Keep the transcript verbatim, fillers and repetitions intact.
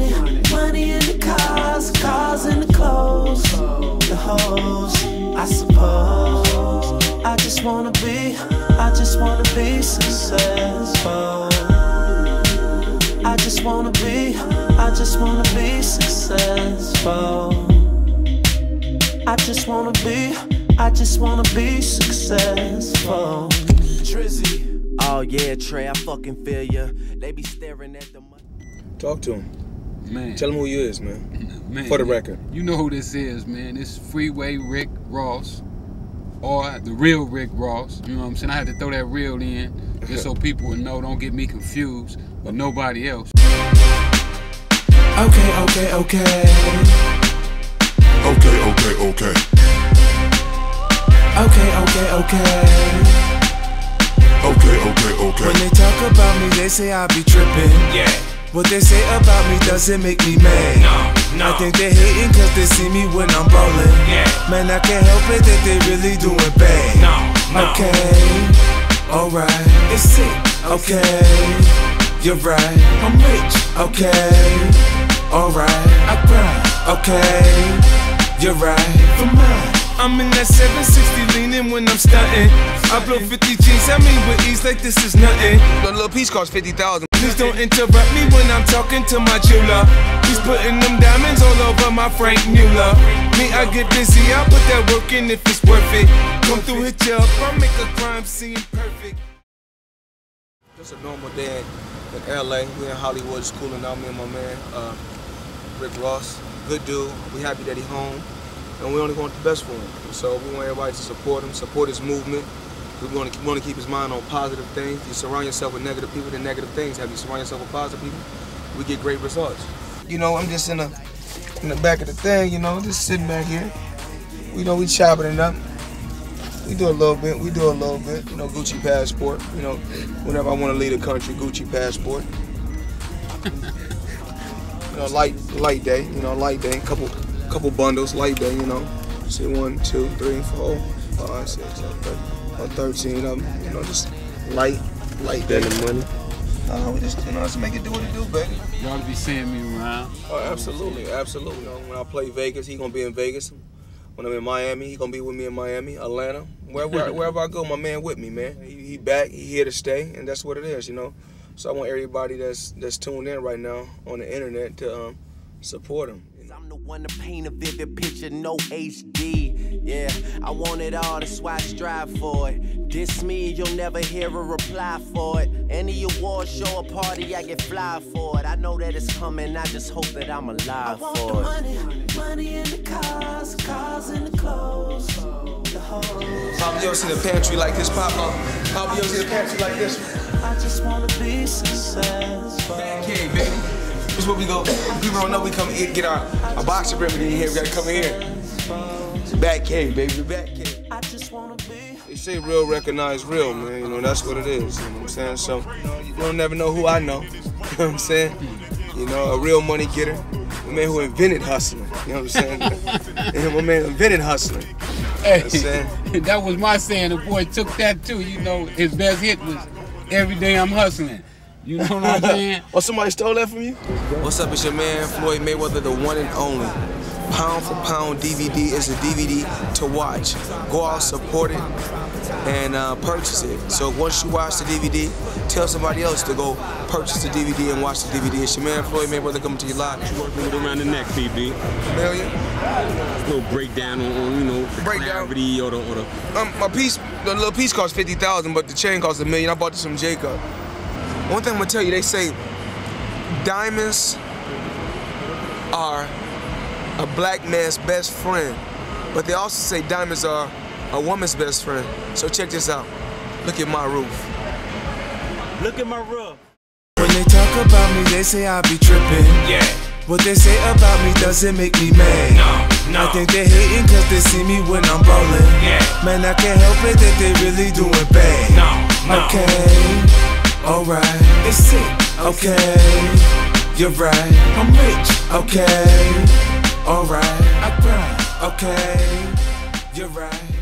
money, money in the cars, cars in the clothes, the hoes, I suppose. I just wanna be, I just wanna be successful. I just wanna be, I just wanna be successful. I just wanna be, I just wanna be successful. Trizzy. Oh yeah, Trey, I fucking feel ya. They be staring at the money. Talk to him. Man. Tell him who you is, man. man. For the record. You know who this is, man. It's Freeway Rick Ross. Or the real Rick Ross. You know what I'm saying? I had to throw that real in just so people would know, don't get me confused with nobody else. Okay, okay, okay. Okay, okay, okay. Okay, okay, okay. Okay, okay, okay. When they talk about me, they say I be trippin'. Yeah. What they say about me doesn't make me mad. No, no. I think they hatin' cause they see me when I'm ballin'. Yeah. Man, I can't help it that they really doing bad. No, no. Okay, alright. It's sick. Okay, okay. You're right. I'm rich. Okay, alright. I cry. Okay, you're right. For mine. I'm in that seven sixty leaning when I'm stuntin'. I blow fifty G's, I mean with ease like this is nothing. The little piece costs fifty thousand. Please don't interrupt me when I'm talking to my jeweler. He's putting them diamonds all over my Frank Muller. Me, I get busy, I put that work in if it's worth it. Come through, hit you up, I make a crime scene perfect. Just a normal day in L A. We in Hollywood, schooling out, me and my man, uh, Rick Ross. Good dude, we happy that he home. And we only want the best for him. So we want everybody to support him, support his movement. We want to, want to keep his mind on positive things. You surround yourself with negative people, then negative things. Have you surround yourself with positive people, we get great results. You know, I'm just in the, in the back of the thing, you know, just sitting back here. You know, we chopping it up. We do a little bit, we do a little bit. You know, Gucci passport. You know, whenever I want to leave the country, Gucci passport. You know, light, light day, you know, light day, couple, couple bundles, light day, you know. See, one, two, three, four, five, six, seven, eight, thirteen of them, you know, just light, light day. Spending money. Uh, we just, you know, just make it do what it do, baby. Y'all be seeing me around. Oh, absolutely, absolutely. You know, when I play Vegas, he gonna be in Vegas. When I'm in Miami, he gonna be with me in Miami, Atlanta. Wherever, wherever I go, my man with me, man. He, he back, he here to stay, and that's what it is, you know. So I want everybody that's that's tuned in right now on the internet to um, support him. I'm the one to paint a vivid picture, no H D. Yeah, I want it all, that's why I strive for it. Diss me, you'll never hear a reply for it. Any award show or party, I get fly for it. I know that it's coming, I just hope that I'm alive for it. I want the money, money in the cars, cars in the clothes, the hoes. Pop yours in the pantry like this, Pop. Pop yours in the pantry like this. I just wanna be successful. Okay, baby. This is where we go. People don't know we come here, get our, our boxing remedy in here. We gotta come in here. Back cave, baby. The back cave. I just wanna be. They say real recognize real, man. You know, that's what it is. You know what I'm saying? So, you don't never know who I know. You know what I'm saying? You know, a real money getter. The man who invented hustling. You know what I'm saying? And my man invented hustling. Hey, you know what I'm saying? That was my saying. The boy took that too. You know, his best hit was every day I'm hustling. You know what I'm saying? Or somebody stole that from you? What's up, it's your man, Floyd Mayweather, the one and only. Pound for pound D V D is a D V D to watch. Go out, support it, and uh, purchase it. So once you watch the D V D, tell somebody else to go purchase the D V D and watch the D V D. It's your man, Floyd Mayweather, coming to you live. Around the neck, B B. Hell yeah. A little breakdown on, on you know, the breakdown. Clarity or the, or the... Um, my piece, the little piece costs fifty thousand dollars, but the chain costs a million. I bought this from Jacob. One thing I'm gonna tell you, they say diamonds are a black man's best friend, but they also say diamonds are a woman's best friend. So check this out. Look at my roof. Look at my roof. When they talk about me, they say I be trippin'. Yeah. What they say about me doesn't make me mad. No, no. I think they hatin' cause they see me when I'm ballin'. Yeah. Man, I can't help it that they really doing bad. No, no. Okay. Alright, it's sick, okay. okay, you're right, I'm rich, okay, alright, I cry, okay, you're right.